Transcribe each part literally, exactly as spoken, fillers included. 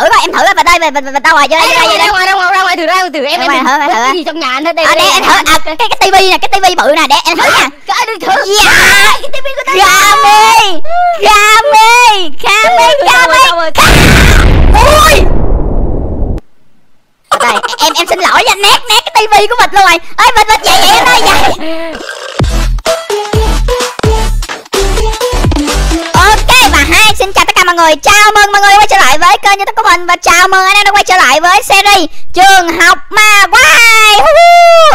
thử coi, em thử coi. Về đây, về về đâu rồi? Ra ngoài, ra ngoài, ra ngoài, ra ngoài thử, ra thử em. Em thử gì trong nhà anh hết đây. Ở đây em thử cái cái tivi nè, cái tivi bự nè, để em thử nè. Cái thử. Dạ. Cái tivi của tao. Kami, Kami, Kami, Kami. Ôi. Đây, em em xin lỗi nha, nét nét cái tivi của Vịt luôn rồi. Ơi Vịt Vịt vậy vậy em ơi vậy. Xin chào tất cả mọi người, chào mừng mọi người quay trở lại với kênh YouTube của mình. Và chào mừng anh em đã quay trở lại với series Trường Học Ma Quái.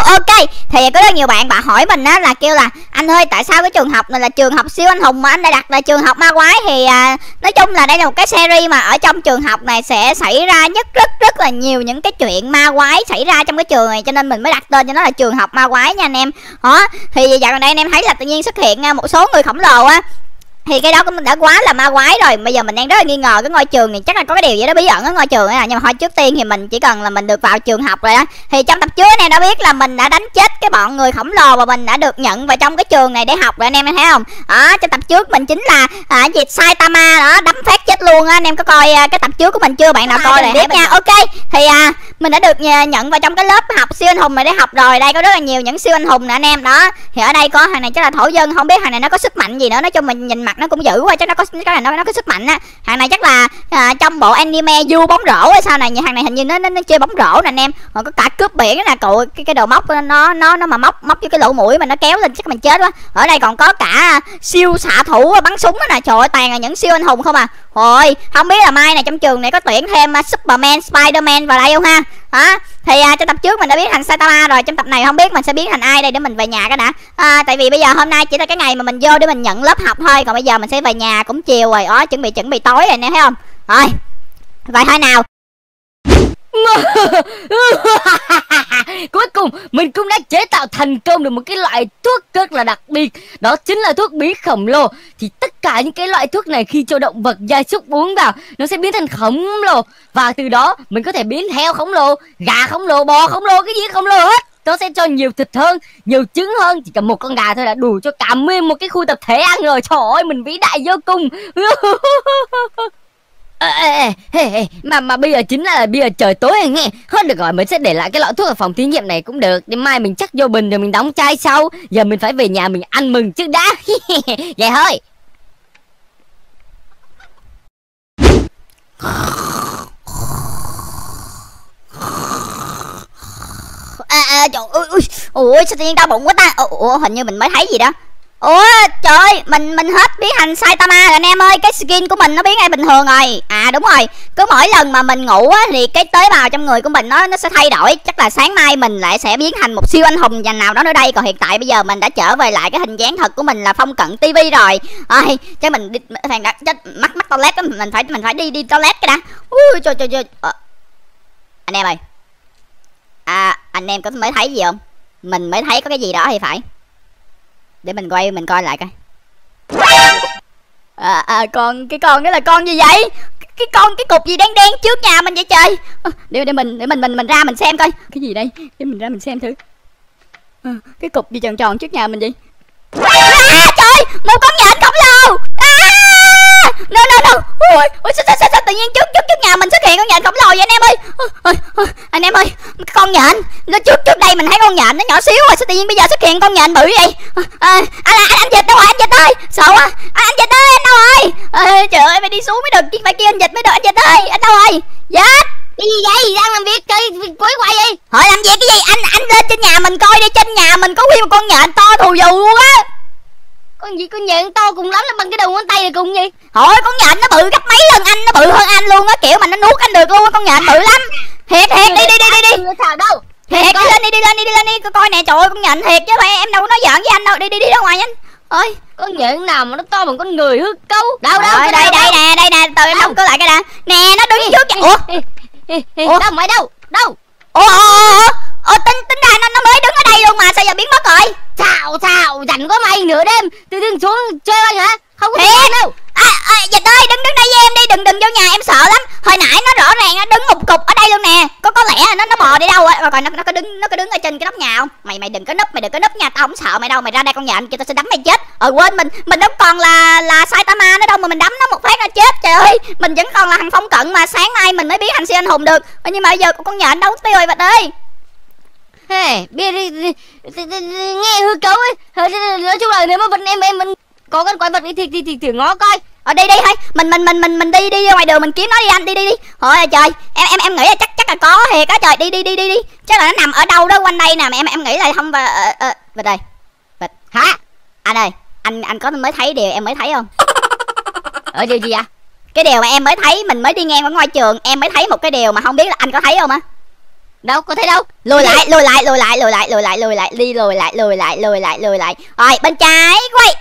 Ok, thì có rất nhiều bạn bạn hỏi mình á là kêu là anh ơi tại sao cái trường học này là trường học siêu anh hùng mà anh lại đặt là trường học ma quái. Thì à, nói chung là đây là một cái series mà ở trong trường học này sẽ xảy ra nhất rất rất là nhiều những cái chuyện ma quái xảy ra trong cái trường này, cho nên mình mới đặt tên cho nó là Trường Học Ma Quái nha anh em. Đó, thì dạo gần đây anh em thấy là tự nhiên xuất hiện một số người khổng lồ á, thì cái đó cũng đã quá là ma quái rồi. Bây giờ mình đang rất là nghi ngờ cái ngôi trường này chắc là có cái điều gì đó bí ẩn ở ngôi trường này. Nhưng mà thôi, trước tiên thì mình chỉ cần là mình được vào trường học rồi đó. Thì trong tập trước này đã biết là mình đã đánh chết cái bọn người khổng lồ và mình đã được nhận vào trong cái trường này để học rồi anh em thấy không? Đó, trong tập trước mình chính là à, gì Saitama đó, đấm phát chết luôn á. Anh em có coi à, cái tập trước của mình chưa? Bạn nào coi này biết nha. Ok, thì à, mình đã được nhận vào trong cái lớp học siêu anh hùng này để học rồi. Đây có rất là nhiều những siêu anh hùng nè anh em. Đó, thì ở đây có thằng này chắc là thổ dân, không biết thằng này nó có sức mạnh gì nữa. Nói chung mình nhìn mặt nó cũng dữ quá, chắc nó có cái này nó có sức mạnh á. Hàng này chắc là à, trong bộ anime du bóng rổ hay sao này, hàng này hình như nó nó, nó chơi bóng rổ nè anh em. Còn có cả cướp biển nè, cậu cái cái đầu móc nó nó nó mà móc móc vô cái lỗ mũi mà nó kéo lên chắc mình chết quá. Ở đây còn có cả siêu xạ thủ bắn súng đó nè. Trời ơi, toàn là những siêu anh hùng không à. Rồi, không biết là mai này trong trường này có tuyển thêm Superman, Spiderman vào đây không ha. Đó, thì à, trong tập trước mình đã biến thành Saitama rồi, trong tập này không biết mình sẽ biến thành ai đây. Để mình về nhà cái đã à, tại vì bây giờ hôm nay chỉ là cái ngày mà mình vô để mình nhận lớp học thôi, còn bây giờ mình sẽ về nhà cũng chiều rồi. Ó, chuẩn bị chuẩn bị tối rồi nè, thấy không? Rồi vậy thôi nào. Cuối cùng mình cũng đã chế tạo thành công được một cái loại thuốc rất là đặc biệt, đó chính là thuốc bí khổng lồ. Thì tất cả những cái loại thuốc này khi cho động vật gia súc uống vào nó sẽ biến thành khổng lồ, và từ đó mình có thể biến heo khổng lồ, gà khổng lồ, bò khổng lồ, cái gì khổng lồ hết. Nó sẽ cho nhiều thịt hơn, nhiều trứng hơn. Chỉ cần một con gà thôi là đủ cho cả nguyên một cái khu tập thể ăn rồi. Trời ơi, mình vĩ đại vô cùng. Ê, ê, ê, ê, mà mà bây giờ chính là bây giờ trời tối rồi nghe. Hết được rồi, mình sẽ để lại cái lọ thuốc ở phòng thí nghiệm này cũng được. Để mai mình chắc vô bình rồi mình đóng chai sau. Giờ mình phải về nhà mình ăn mừng trước đã. Vậy thôi. À, à, trời ơi, ui, ui, sao tự nhiên đau bụng quá ta. Ủa, hình như mình mới thấy gì đó. Ủa trời ơi, mình mình hết biến thành Saitama rồi anh em ơi. Cái skin của mình nó biến ngay bình thường rồi. À đúng rồi, cứ mỗi lần mà mình ngủ á, thì cái tế bào trong người của mình nó nó sẽ thay đổi. Chắc là sáng mai mình lại sẽ biến thành một siêu anh hùng dành nào đó nữa đây. Còn hiện tại bây giờ mình đã trở về lại cái hình dáng thật của mình là Phong Cận ti vi rồi. Ôi, chắc mình đi, thằng đã chết mắc mắc toilet đó, mình phải mình phải đi đi toilet cái đã. Ui trời trời trời. À, anh em ơi. À anh em có mới thấy gì không? Mình mới thấy có cái gì đó thì phải. Để mình quay mình coi lại coi. À, à con cái con đó là con gì vậy? Cái con cái cục gì đen đen trước nhà mình vậy trời? À, để để mình để mình mình mình ra mình xem coi. Cái gì đây? Để mình ra mình xem thử. À, cái cục gì tròn tròn trước nhà mình vậy? À, trời, một con nhện khổng lồ. À! No no no. Ôi, ôi sao, sao, sao, sao tự nhiên trước trước trước nhà mình xuất hiện con nhện khổng lồ vậy anh em ơi. Ôi, ôi, anh em ơi, con nhện. Nó trước trước đây mình thấy con nhện nó nhỏ xíu rồi, sao tự nhiên bây giờ xuất hiện con nhện bự vậy? À, anh anh anh Vịt đâu rồi? Anh Vịt ơi. Sợ quá. À, anh Vịt ơi, anh đâu rồi? À, trời ơi, phải đi xuống mới được chứ, phải kia anh Vịt mới được. Anh Vịt ơi, anh đâu rồi? Dạ. Cái gì vậy? Đang làm việc chơi quấy quậy vậy? Hỏi làm việc cái gì? Anh anh lên trên nhà mình coi đi, trên nhà mình có nguyên một con nhện to thù dù luôn á. Con gì? Con nhện to cùng lắm là bằng cái đầu ngón tay là cùng gì? Thôi con nhện nó bự gấp mấy lần anh, nó bự hơn anh luôn á, kiểu mà nó nuốt anh được luôn á, con nhện bự lắm. Thiệt thiệt, đi đi đi đi đi. Sợ đâu? Thiệt, đi lên đi đi lên đi đi lên đi, coi coi nè, trời ơi con nhện thiệt chứ phải em đâu có nói giỡn với anh đâu. Đi đi đi ra ngoài nhanh. Ơi, con nhện nào mà nó to bằng con người hư cấu. Đâu đâu? Đây đây nè, đây nè, từ em đóng cửa lại cái đã. Nè, nó đứng trước. Ủa? Ủa đâu mày đâu? Đâu? Ủa Ồ tính tính ra nó nó mới đứng ở đây luôn mà sao giờ biến mất rồi? Sao sao rảnh có mày nửa đêm tự dưng xuống chơi anh hả? Không có gì đâu. À, à Vịt ơi, đứng đứng đây với em đi, đừng đừng vô nhà em sợ lắm. Hồi nãy nó rõ ràng nó đứng một cục ở đây luôn nè. Có có lẽ lẽ nó nó mò đi đâu á. Rồi coi nó nó có đứng nó có đứng ở trên cái nóc nhà không? Mày mày đừng có núp, mày đừng có núp nha, tao không sợ mày đâu. Mày ra đây con nhà anh kia tao sẽ đấm mày chết. Ờ quên, mình mình đâu còn là là Saitama nữa đâu mà mình đấm nó một phát nó chết. Trời ơi, mình vẫn còn là thằng Phong Cận mà sáng nay mình mới biết hành siêu anh hùng được. Ờ, nhưng mà bây giờ con nhà anh đâu tiêu rồi Vịt ơi. Hey, bia đi, đi, đi, đi, đi, nghe hư cấu ấy. Nói chung là nếu mà Vịt em em mình có con quái vật đi thì thì thì thử ngó coi. Ở đi đi thôi, mình mình mình mình mình đi đi ra ngoài đường mình kiếm nó đi anh, đi đi đi. Thôi trời, em em em nghĩ là chắc chắc là có thiệt á trời, đi đi đi đi đi. Chắc là nó nằm ở đâu đó quanh đây nè, mà em em nghĩ là không và ờ, ờ, Vịt đây. Vịt. Hả? Anh ơi, anh anh có mới thấy điều em mới thấy không? Ở điều gì vậy? Cái điều mà em mới thấy, mình mới đi ngang ở ngoài trường, em mới thấy một cái điều mà không biết là anh có thấy không á. Đâu có thấy đâu. Lùi lại, lùi lại, lùi lại, lùi lại, lùi lại, lùi lại, đi lùi lại, lùi lại, lùi lại, lùi lại. Rồi, bên trái quay.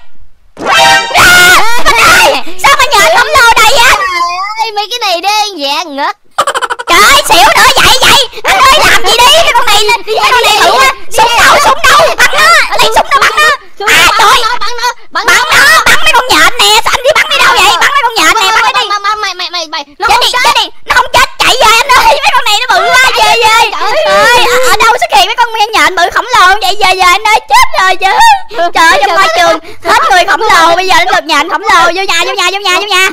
Sao mà nhờ khổng lồ đây vậy? Mấy cái này đen dạ ngất. Trời ơi, xỉu nữa vậy vậy. Anh ơi làm gì đi, cái con này lên đi con này thử á. Súng đâu, súng đâu, bắn nó, lấy súng nó bắn nó. À trời, bắn nó, bắn nó, bắn mấy con nhện nè, sao anh đi bắn đi đâu vậy? Bắn mấy con nhện nè, bắn đi. Mày mày mày mày nó không chết đi, nó không chết chạy về anh ơi. Mấy con này nó bự quá, về về. Ơi, ở đâu xuất hiện mấy con nhện bự khổng lồ vậy, về về anh ơi, chết rồi chứ. Trời ơi, trong môi trường hết người khổng lồ, bây giờ đến lượt nhện khổng lồ. Vô nhà, vô nhà, vô nhà, vô nhà.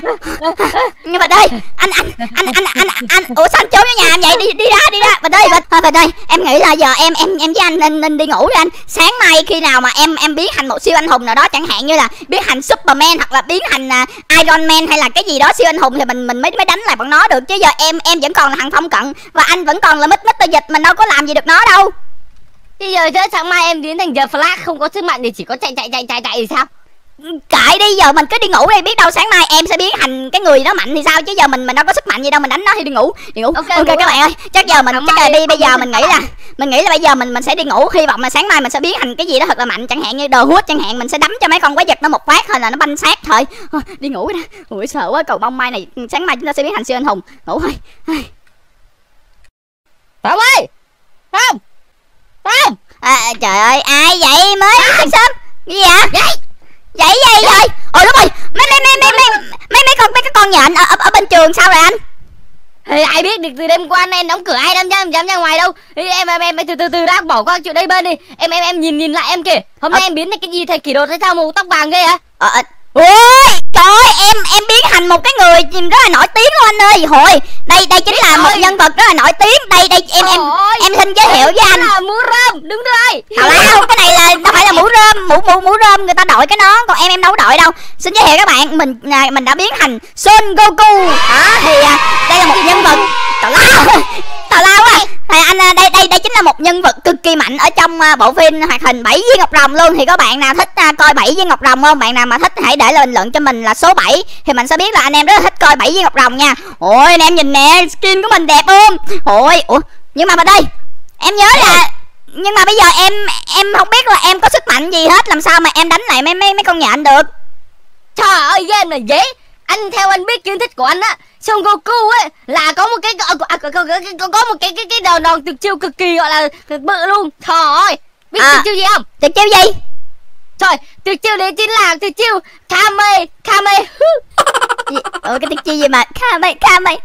Nhưng mà đây, anh anh anh anh anh anh ủa sao anh trốn vô nhà em vậy? Đi đi ra, đi ra. Mà đây, Vịt. Thôi Vịt đây, em nghĩ là giờ em em em với anh nên nên đi ngủ đi anh. Sáng mai khi nào mà em em biến thành một siêu anh hùng nào đó, chẳng hạn như là biến thành Superman hoặc là biến thành Iron Man hay là cái gì đó siêu anh hùng thì mình mình mới mới đánh lại bọn nó được, chứ giờ em em vẫn còn là thằng Phong Cận và anh vẫn còn là mít mít tơ Vịt, mình đâu có làm gì được nó đâu. Bây giờ tới sáng mai em biến thành The Flash không có sức mạnh thì chỉ có chạy chạy chạy chạy chạy thì sao? Chạy đi, giờ mình cứ đi ngủ đi, biết đâu sáng mai em sẽ biến thành cái người đó mạnh thì sao, chứ giờ mình mình đâu có sức mạnh gì đâu, mình đánh nó thì đi ngủ đi ngủ. Ok, okay các bạn ơi, chắc giờ mình chắc là đi bây giờ mình nghĩ là mình nghĩ là bây giờ mình mình sẽ đi ngủ, hy vọng là sáng mai mình sẽ biến thành cái gì đó thật là mạnh, chẳng hạn như đồ hút chẳng hạn, mình sẽ đấm cho mấy con quái vật nó một phát thôi là nó banh xác thôi. Đi ngủ đi, ủi sợ quá, cầu mong mai này sáng mai chúng ta sẽ biến thành siêu anh hùng, ngủ thôi. Phạm ơi, Phạm, Phạm, à, trời ơi ai vậy mới sáng sớm gì vậy? Vậy? Vậy vậy rồi. Ôi đúng rồi, mấy mấy mấy mấy mấy mấy mấy con mấy cái con nhện ở, ở ở bên trường sao rồi anh? Thì ai biết được, từ đêm qua em đóng cửa ai đâm ra dám ra ngoài đâu. Thì em em em từ từ từ đã bỏ qua chuyện đây bên đi. Em em em nhìn nhìn lại em kìa. Hôm nay em biến thành cái gì thầy kỷ đột hay sao màu tóc vàng ghê hả? Ờ ôi trời ơi, em em biến thành một cái người rất là nổi tiếng luôn anh ơi. Hồi đây đây chính là một nhân vật rất là nổi tiếng. Đây đây em em em xin giới thiệu với anh. Đó là mũ rơm, đúng rồi. Không, cái này là đâu phải là mũ rơm, mũ mũ mũ rơm người ta đội cái nón, còn em em đâu có đội đâu. Xin giới thiệu các bạn, mình mình đã biến thành Songoku. Đó thì đây là một nhân vật tào lao, tào lao quá. Thì anh đây đây đây chính là một nhân vật cực kỳ mạnh ở trong bộ phim hoạt hình Bảy Viên Ngọc Rồng luôn. Thì có bạn nào thích coi Bảy Viên Ngọc Rồng không? Bạn nào mà thích hãy để lại bình luận cho mình là số bảy thì mình sẽ biết là anh em rất là thích coi Bảy Viên Ngọc Rồng nha. Ôi anh em nhìn nè, skin của mình đẹp không? Ôi ủa nhưng mà mà đây em nhớ là nhưng mà bây giờ em em không biết là em có sức mạnh gì hết, làm sao mà em đánh lại mấy mấy mấy con nhện được? Trời ơi game này dễ. Anh theo anh biết kiến thức của anh á, Songoku ấy là có một cái à, có một cái cái cái đòn đòn tuyệt chiêu cực kỳ gọi là bự luôn. Trời ơi, biết à, tuyệt chiêu gì không? Tuyệt chiêu gì? Trời, tuyệt chiêu đấy chính là tuyệt chiêu Kame Kame. Ủa cái tuyệt chiêu gì mà Kame Kame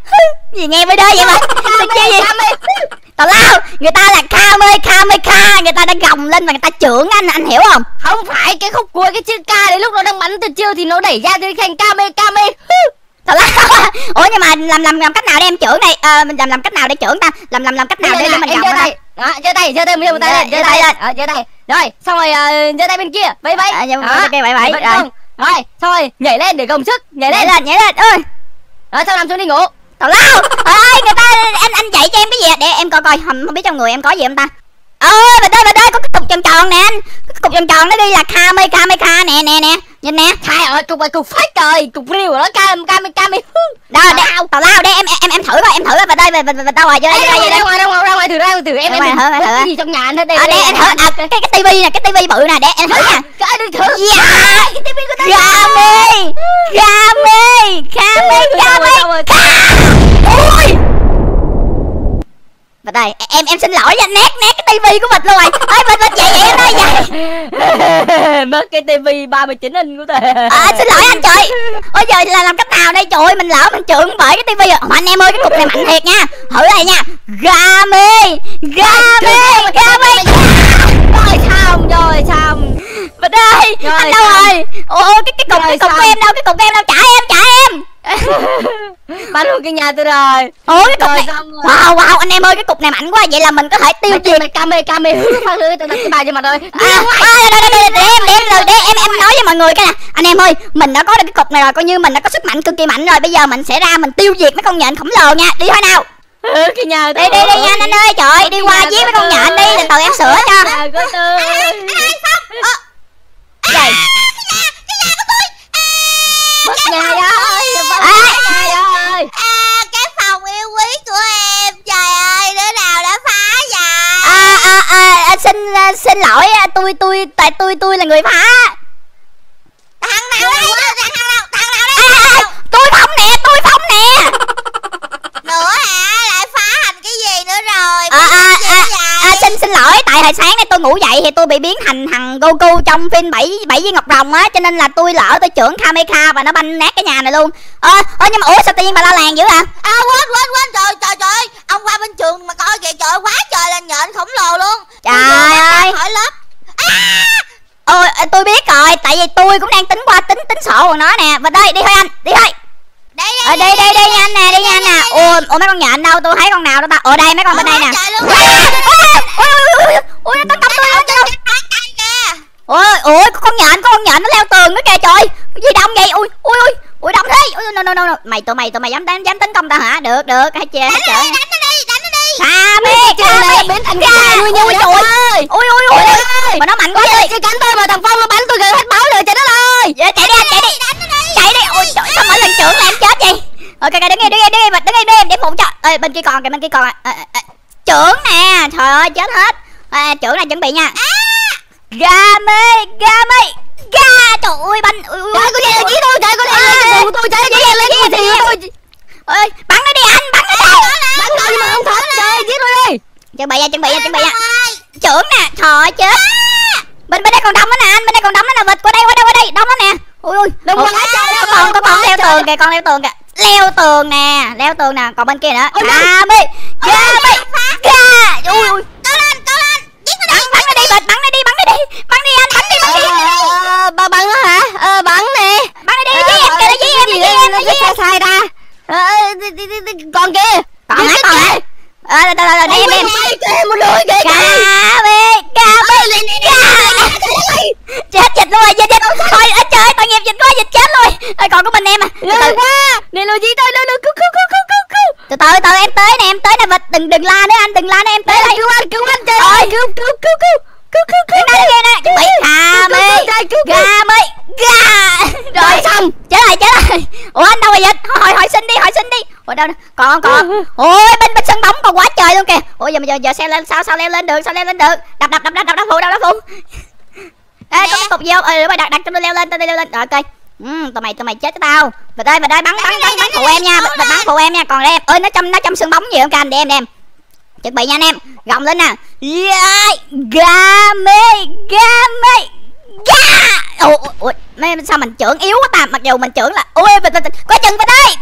gì nghe mới đây vậy mà? Tuyệt chiêu gì? Tào lao, người ta là Kame Kame Ka, người ta đang gồng lên và người ta chưởng anh, anh hiểu không? Không phải cái khúc cuối cái chữ K đấy, lúc nó đang bắn tuyệt chiêu thì nó đẩy ra thì thành Kame Kame. Tào lao. Ủa nhưng mà làm làm làm cách nào để em chưởng này? À, mình làm làm cách nào để chưởng ta? Làm làm làm cách nào để, để mình gồng đây? Đó, giơ tay, giơ tay, giơ tay lên, giơ tay lên. Ờ giơ tay. Rồi, xong rồi giơ uh, tay bên kia. Vẫy vẫy. Ok vẫy vẫy. Rồi. Rồi, xong rồi nhảy lên để gồng sức, nhảy lên, lên, nhảy lên. Ơi. Rồi xong nằm xuống đi ngủ. Tào lao. Ơi, người ta anh anh dạy cho em cái gì để em coi coi không biết trong người em có gì không ta. Ơi, bên đây bên đây có cái cục tròn tròn nè anh. Cái cục tròn tròn nó ghi là Kame Kame Ka nè nè nè. Nhìn nè. Trời ơi, cục này cục fake rồi, cục real đó Kame Kame Kame. Đó, đau, tào lao đây em em em thử coi, em thử coi. Và đây về về đâu rồi? Đây đây đây ngoài đâu ngoài đâu ngoài thử ra thử em em. Cái gì trong nhà anh hết đây. Ở đây em thử cái cái tivi nè, cái tivi bự nè, để em thử nha. Cái đừng thử. Cái tivi của tao. Kame Kame Kame Kame. Ôi. Và đây em em xin lỗi nha, nát nát cái tivi của Vịt luôn rồi. Ê Vịt Vịt vậy vậy em ơi vậy. Mất cái tivi ba mươi chín inch của tôi. À xin lỗi anh trời. Ôi giời là làm cách nào đây trời ơi, mình lỡ mình trượt bởi cái tivi rồi. Mà anh em ơi cái cục này mạnh thiệt nha. Thử này nha. Gami, Gami, Gami. Rồi xong, rồi xong. Vịt ơi, rồi, anh đâu xong. Rồi? Ủa cái cái cục cái cục của em đâu? Cái cục của em đâu? Trả em, trả em. Bắn luôn cái nhà tôi rồi. Ủa cái cục rồi, này xong rồi. Wow wow anh em ơi cái cục này mạnh quá, vậy là mình có thể tiêu diệt mày cam mê cam mê phát lưới tao đặt cái bài cho mà rồi. À đây đây đây để em để em để em em nói với mọi người cái nè. Anh em ơi, mình đã có được cái cục này rồi, coi như mình đã có sức mạnh cực kỳ mạnh rồi. Bây giờ mình sẽ ra mình tiêu diệt mấy con nhện khổng lồ nha. Đi thôi nào. Ừ, cái nhà đi đi đi nhanh anh ơi, trời ơi, đi qua giết với con nhện đi là tàu em sửa cho. Nhà của tôi. Cái nhà của tôi. Mất nhà rồi. Nhà rồi. À cái phòng yêu quý của em, trời ơi, đứa nào đã phá vậy? À à à xin xin lỗi tôi tôi tại tôi tôi là người phá. Thằng nào đấy? Thằng nào? Thằng nào đấy? Tôi Phong nè, tôi Phong nè. Nữa hả? Lại phá hành cái gì nữa rồi? À, à, à, à, xin xin lỗi tại hồi sáng nay tôi ngủ dậy thì tôi bị biến thành thằng Goku trong phim bảy bảy viên ngọc rồng á, cho nên là tôi lỡ tôi trưởng Kameka và nó banh nát cái nhà này luôn. Ơ à, ơ nhưng mà ủa sao tự nhiên bà la làng dữ à? À quên quên quên trời trời trời, ông qua bên trường mà coi kìa, trời quá trời là nhện khổng lồ luôn. Trời ơi. Hỏi lớp. À! Ôi tôi biết rồi, tại vì tôi cũng đang tính qua tính tính sổ của nó nè. Và đây đi thôi anh, đi thôi. Đi đi, đi, đi, đi, đi, đi, đi nhanh nè, đi nhanh nè. Ủa, ủa mấy con nhện đâu? Tôi thấy con nào đó ta. Ở đây mấy con bên đây nè. Ôi nó tấn công tôi luôn kìa. Ôi ôi con nhện, con nhện nó leo tường nữa kìa trời. Gì đông vậy? Ui ui ui. Ui đông thế. Ui no no no no. Mày tụi mày tụi mày dám đánh dám tấn công ta hả? Được được, hãy chơi hãy chơi. Đánh nó đi, đánh nó đi. Tha biết, tha biến thành gà nuôi nhau trời ơi. Ui ui ui. Mà nó mạnh quá vậy. Cái cánh tôi mà thằng Phong nó bắn tôi gần hết máu rồi trời đất ơi. Chạy đi, chạy đi. Chạy đi. Ôi trời sao mỗi lần trưởng là em chết vậy? Ok ok đứng đây đứng đây đứng đây đứng đây em để phụ cho. Ê bên kia còn kìa, bên kia còn à, à, à. Trưởng nè, trời ơi chết hết. À, trưởng này chuẩn bị nha. Game game ga trời ơi banh. Trời con leo lên tôi, trời con leo lên cái của tôi, trời leo lên cái gì của tôi. Ơi bắn nó đi anh, bắn nó đi. Bắn tôi mà không thở. Trời giết tôi đi. Chuẩn bị nha, chuẩn bị nha, chuẩn bị nha. Trưởng nè, trời ơi chết. Bên bên đây còn đông nữa nè anh, bên đây còn đông nữa nè Vịt, qua đây qua đây qua đây, đông lắm nè. Ui ui, đừng quá trời đâu, con con con leo tường kìa, con leo tường kìa. Leo tường nè, leo tường nè, còn bên kia nữa. À bi, ga bi, ga. Ui ui, cố lên, cố lên. Giết nó đi, bắn nó đi Vịt, bắn nó đi, bắn nó đi. Bắn đi anh, bắn đi, bắn đi. Ba bắn nó hả? Ờ bắn nè. Bắn nó đi, giết em, kìa nó giết em, nó giết em sai ra. Còn kia. Còn hả, còn hả? Ờ rồi rồi rồi đi em em. Một lưỡi kìa. Ga bi, ga bi. Chết Vịt luôn rồi, chết Vịt. Thôi trời ơi, tội nghiệp Vịt quá, Vịt chết luôn. Ơi còn của mình em à. Từ quá. Nè lùi gì tôi, lùi cứu cứu cứu cứu cứu. Từ từ từ em tới nè, em tới nè Vịt, đừng đừng la nữa anh, đừng la nữa em tới đây. Cứu anh, cứu anh trời ơi. Cứu cứu cứu cứu. Cứu cứu cứu. Đây đây nè, chuẩn bị. Hà mi. Ga mi. Ga. Rồi xong, chết rồi, chết rồi. Ủa anh đâu rồi Vịt? Hỏi hỏi xin đi, hỏi xin đi. Ủa đâu nè. Còn còn. Ôi bên bên sân bóng còn quá trời luôn kìa. Ủa giờ giờ giờ sao lên sao sao leo lên được, sao leo lên được. Đập đập đập đập đập phụ đâu đó phụ. Ê có cái cục gì không? Ừ đúng rồi, đặt đặt cho tôi leo lên, tôi leo lên. Rồi ok. Ừ tụi mày tụi mày chết cái tao. Vịt ơi Vịt ơi bắn bắn bắn bắn phụ em nha, Vịt bắn phụ em nha. Còn đây em. Ơi nó châm nó châm sương bóng gì không các anh, để em em. Chuẩn bị nha anh em. Gồng lên nè. Game game. Ga. Ủa sao mình trưởng yếu quá ta, mặc dù mình trưởng là. Ôi Vịt Vịt có chừng Vịt ơi.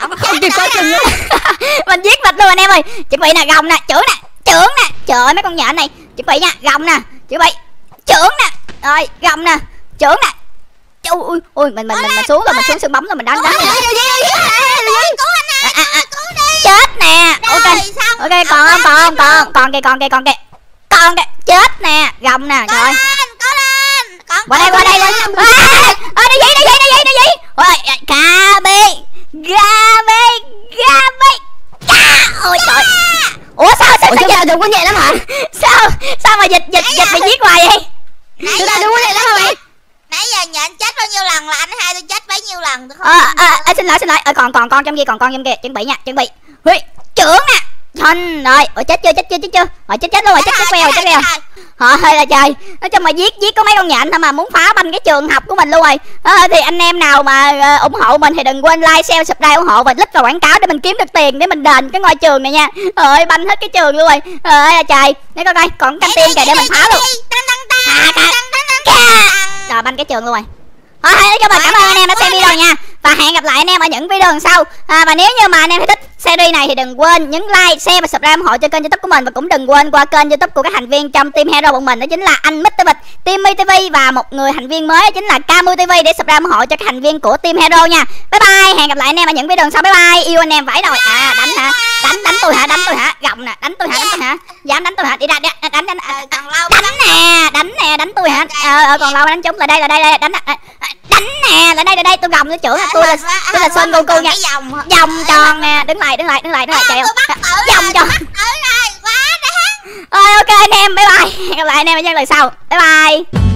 Không kịp có chừng. Mình giết Vịt luôn anh em ơi. Chuẩn bị nè, gồng nè, trưởng nè, trưởng nè. Trời ơi mấy con nhện này. Chuẩn bị nha, gồng nè. Chuẩn bị. Trưởng nè, rồi gầm nè, trưởng nè. Ui ui ui mình mình mình xuống rồi, mình xuống sân bóng rồi mình đánh đánh. Chết nè. Ok. Ok còn không? Còn không? Còn còn kìa, còn kìa, còn kìa. Còn kìa, chết nè, gầm nè, rồi. Qua đây, qua đây lên. Ơ đi gì, đi gì, đi gì, đi gì. Ôi ca bi, ga bi, ga bi. Ôi trời. Ủa sao sao sao đừng có nhẹ lắm hả? Sao sao mà dịch dịch dịch mày giết hoài vậy? Nãy giờ đúng vậy đó mày. Nãy giờ nhà anh chết bao nhiêu lần là anh hai tôi chết bấy nhiêu lần. Ờ à, à, à, xin lỗi xin lỗi. Ờ à, còn còn con trong kia, còn con trong kia. Chuẩn bị nha, chuẩn bị. Huy, trưởng nè. Thanh rồi. Ủa chết chưa, chết chưa, chết chưa. Rồi chết chết luôn rồi, chết chết queo, chết queo. Thôi là trời. Nói chung mà giết giết có mấy con nhện thôi mà muốn phá banh cái trường học của mình luôn rồi. Ờ, thì anh em nào mà uh, ủng hộ mình thì đừng quên like, share, subscribe ủng hộ và click vào quảng cáo để mình kiếm được tiền để mình đền cái ngôi trường này nha. Ơi ờ, banh hết cái trường luôn rồi. Ờ là trời. Để coi coi còn canh tiên kìa để mình phá luôn. Rồi banh cái trường luôn rồi. Thôi nói chung mình cảm ơn anh em đã xem video nha. Và hẹn gặp lại anh em ở những video lần sau. à, Và nếu như mà anh em thấy thích series này thì đừng quên nhấn like, share và subscribe ủng hộ cho kênh YouTube của mình. Và cũng đừng quên qua kênh YouTube của các thành viên trong team Hero bọn mình. Đó chính là anh Mr Vịt, team tê vê và một người thành viên mới đó chính là Camu tê vê. Để subscribe ủng hộ cho các thành viên của team Hero nha. Bye bye, hẹn gặp lại anh em ở những video lần sau. Bye bye, yêu anh em vãi đồi. À đánh hả, đánh đánh tôi hả, đánh tôi hả, gồng nè, đánh tôi hả, đánh tôi hả, dám đánh tôi hả, đi ra đi, đánh đánh đánh nè, đánh nè, đánh tôi hả. Ờ còn lâu đánh chúng, lại đây là đây đây đánh đánh nè, lại đây là đây tôi gồng tôi chưởng. Tôi là tôi là Songoku nha, vòng vòng tròn nè, đứng lại đứng lại đứng lại đứng lại chạy vòng tròn. Ôi ok anh em, bye bye, hẹn gặp lại anh em ở những lần sau, bye bye.